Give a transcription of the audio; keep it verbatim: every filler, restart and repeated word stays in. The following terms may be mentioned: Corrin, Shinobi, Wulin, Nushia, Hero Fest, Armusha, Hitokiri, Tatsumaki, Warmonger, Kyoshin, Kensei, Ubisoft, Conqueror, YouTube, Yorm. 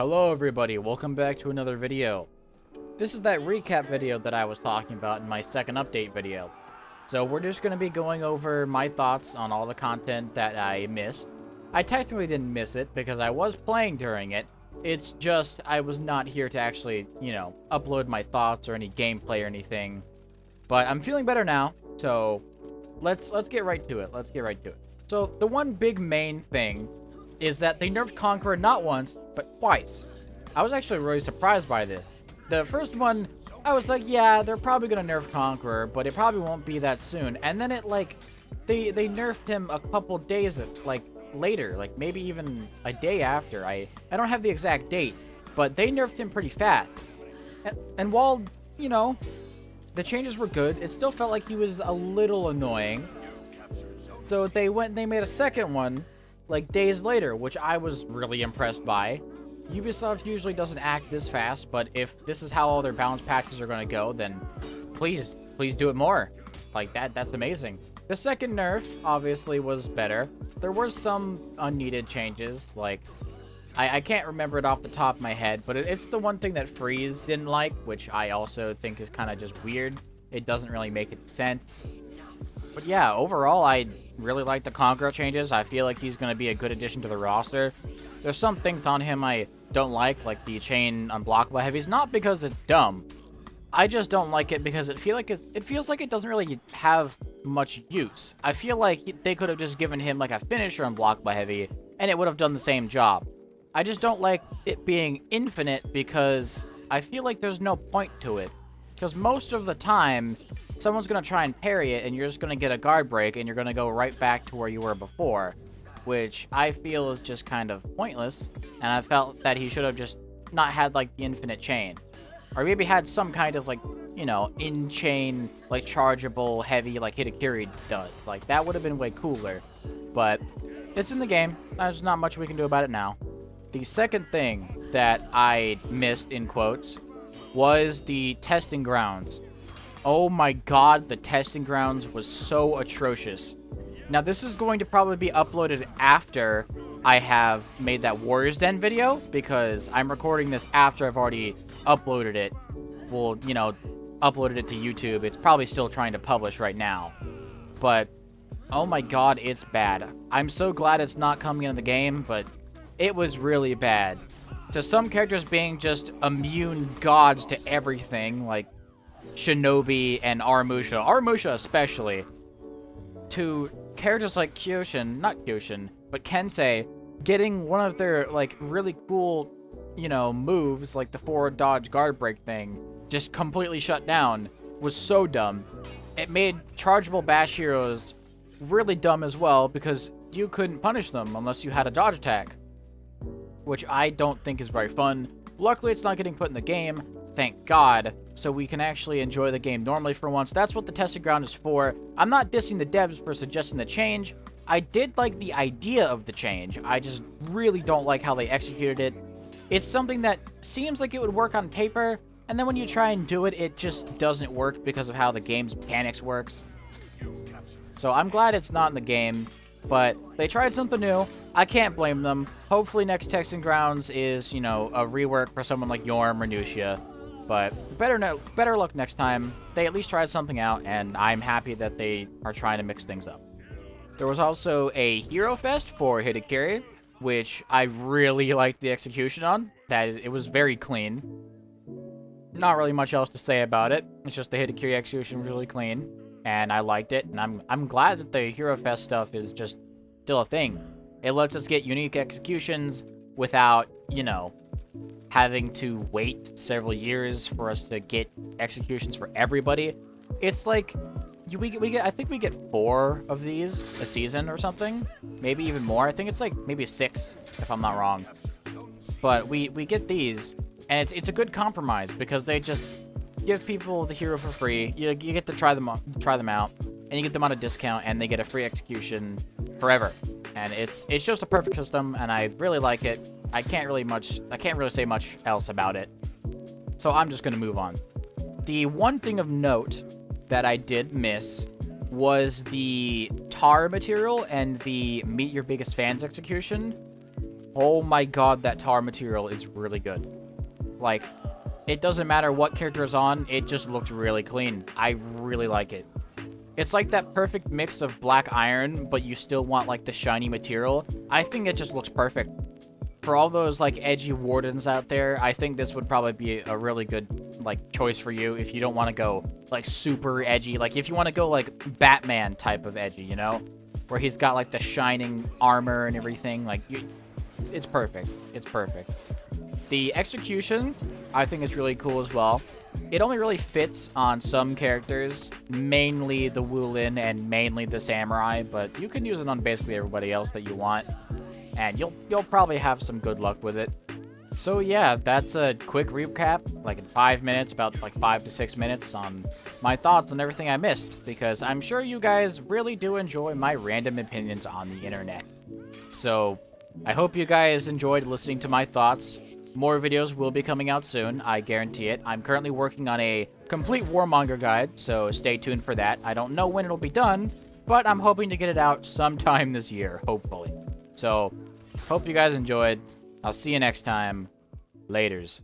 Hello everybody, welcome back to another video. This is that recap video that I was talking about in my second update video. So we're just going to be going over my thoughts on all the content that I missed. I technically didn't miss it because I was playing during it. It's just I was not here to actually, you know, upload my thoughts or any gameplay or anything. But I'm feeling better now, so let's let's get right to it. Let's get right to it. So the one big main thing is that they nerfed Conqueror not once, but twice. I was actually really surprised by this. The first one, I was like, yeah, they're probably going to nerf Conqueror, but it probably won't be that soon. And then it, like, they they nerfed him a couple days, of, like, later, like, maybe even a day after. I, I don't have the exact date, but they nerfed him pretty fast. And, and while, you know, the changes were good, it still felt like he was a little annoying. So they went, they made a second one, like, days later, which I was really impressed by. Ubisoft usually doesn't act this fast, but if this is how all their balance patches are going to go, then please, please do it more. Like, that, that's amazing. The second nerf, obviously, was better. There were some unneeded changes, like, I, I can't remember it off the top of my head, but it, it's the one thing that Freeze didn't like, which I also think is kind of just weird. It doesn't really make sense. But yeah, overall, I really like the Conqueror changes. I feel like he's going to be a good addition to the roster. There's some things on him I don't like, like the chain unblockable heavies. Not because it's dumb. I just don't like it because it, feel like it, it feels like it doesn't really have much use. I feel like they could have just given him like a finisher unblockable heavy, and it would have done the same job. I just don't like it being infinite because I feel like there's no point to it. Because most of the time, someone's going to try and parry it, and you're just going to get a guard break, and you're going to go right back to where you were before, which I feel is just kind of pointless, and I felt that he should have just not had, like, the infinite chain. Or maybe had some kind of, like, you know, in-chain, like, chargeable, heavy, like Hitokiri does. Like, that would have been way cooler, but it's in the game. There's not much we can do about it now. The second thing that I missed, in quotes, was the testing grounds. Oh my god, the testing grounds was so atrocious. Now this is going to probably be uploaded after I have made that Warriors Den video, because I'm recording this after I've already uploaded it. Well, you know, uploaded it to YouTube. It's probably still trying to publish right now. But, oh my god, it's bad. I'm so glad it's not coming into the game, but it was really bad. To some characters being just immune gods to everything, like Shinobi and Armusha, Armusha especially, to characters like Kyoshin, not Kyoshin, but Kensei, getting one of their, like, really cool, you know, moves, like the forward dodge guard break thing, just completely shut down, was so dumb. It made chargeable bash heroes really dumb as well, because you couldn't punish them unless you had a dodge attack, which I don't think is very fun. Luckily, it's not getting put in the game, thank god, so we can actually enjoy the game normally for once. That's what the testing ground is for. I'm not dissing the devs for suggesting the change. I did like the idea of the change. I just really don't like how they executed it. It's something that seems like it would work on paper, and then when you try and do it, it just doesn't work because of how the game's mechanics works. So I'm glad it's not in the game, but they tried something new. I can't blame them. Hopefully next testing grounds is, you know, a rework for someone like Yorm or Nushia. But better no, better luck next time. They at least tried something out, and I'm happy that they are trying to mix things up. There was also a Hero Fest for Hitokiri, which I really liked the execution on. That is, it was very clean. Not really much else to say about it. It's just the Hitokiri execution was really clean, and I liked it. And I'm I'm glad that the Hero Fest stuff is just still a thing. It lets us get unique executions without, you know, having to wait several years for us to get executions for everybody. It's like, we get, we get, I think we get four of these a season or something, maybe even more. I think it's like maybe six, if I'm not wrong. But we, we get these, and it's, it's a good compromise because they just give people the hero for free. You, you get to try them, try them out, and you get them on a discount, and they get a free execution forever. And it's it's just a perfect system, and I really like it. I can't really much I can't really say much else about it, so I'm just gonna move on. The one thing of note that I did miss was the tar material and the meet your biggest fans execution. Oh my god, that tar material is really good. Like, it doesn't matter what character is on, it just looks really clean. I really like it. It's like that perfect mix of black iron, but you still want like the shiny material. I think it just looks perfect. For all those like edgy wardens out there, I think this would probably be a really good like choice for you if you don't want to go like super edgy. Like if you want to go like Batman type of edgy, you know, where he's got like the shining armor and everything. Like you, it's perfect. It's perfect. The execution, I think, is really cool as well. It only really fits on some characters, mainly the Wulin and mainly the samurai, but you can use it on basically everybody else that you want. And you'll you'll probably have some good luck with it. So yeah, that's a quick recap, like in five minutes, about like five to six minutes on my thoughts on everything I missed, because I'm sure you guys really do enjoy my random opinions on the internet. So I hope you guys enjoyed listening to my thoughts. More videos will be coming out soon, I guarantee it. I'm currently working on a complete Warmonger guide, so stay tuned for that. I don't know when it'll be done, but I'm hoping to get it out sometime this year, hopefully. So, hope you guys enjoyed. I'll see you next time. Laters.